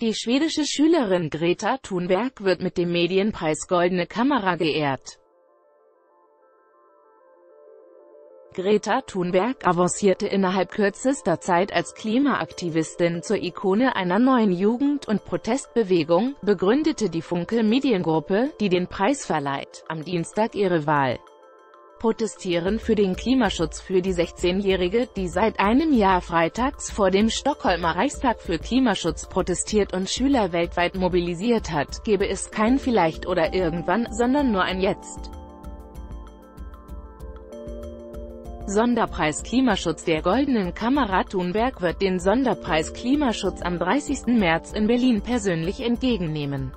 Die schwedische Schülerin Greta Thunberg wird mit dem Medienpreis Goldene Kamera geehrt. Greta Thunberg avancierte innerhalb kürzester Zeit als Klimaaktivistin zur Ikone einer neuen Jugend- und Protestbewegung, begründete die Funke Mediengruppe, die den Preis verleiht, am Dienstag ihre Wahl. Protestieren für den Klimaschutz für die 16-Jährige, die seit einem Jahr freitags vor dem Stockholmer Reichstag für Klimaschutz protestiert und Schüler weltweit mobilisiert hat, gebe es kein Vielleicht oder irgendwann, sondern nur ein Jetzt. Sonderpreis Klimaschutz der Goldenen Kamera. Thunberg wird den Sonderpreis Klimaschutz am 30. März in Berlin persönlich entgegennehmen.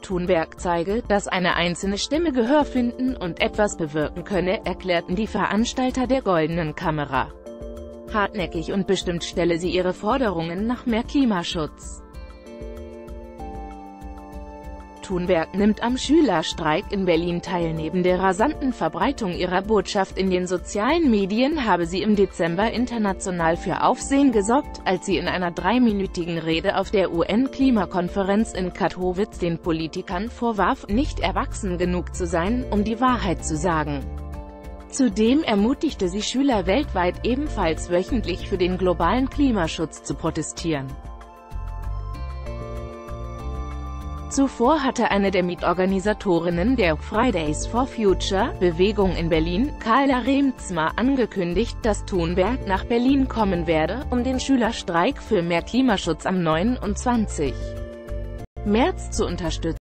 Thunberg zeige, dass eine einzelne Stimme Gehör finden und etwas bewirken könne, erklärten die Veranstalter der Goldenen Kamera. Hartnäckig und bestimmt stelle sie ihre Forderungen nach mehr Klimaschutz. Thunberg nimmt am Schülerstreik in Berlin teil. Neben der rasanten Verbreitung ihrer Botschaft in den sozialen Medien habe sie im Dezember international für Aufsehen gesorgt, als sie in einer dreiminütigen Rede auf der UN-Klimakonferenz in Katowice den Politikern vorwarf, nicht erwachsen genug zu sein, um die Wahrheit zu sagen. Zudem ermutigte sie Schüler weltweit ebenfalls wöchentlich für den globalen Klimaschutz zu protestieren. Zuvor hatte eine der Mitorganisatorinnen der Fridays for Future Bewegung in Berlin, Carla Remtsma, angekündigt, dass Thunberg nach Berlin kommen werde, um den Schülerstreik für mehr Klimaschutz am 29. März zu unterstützen.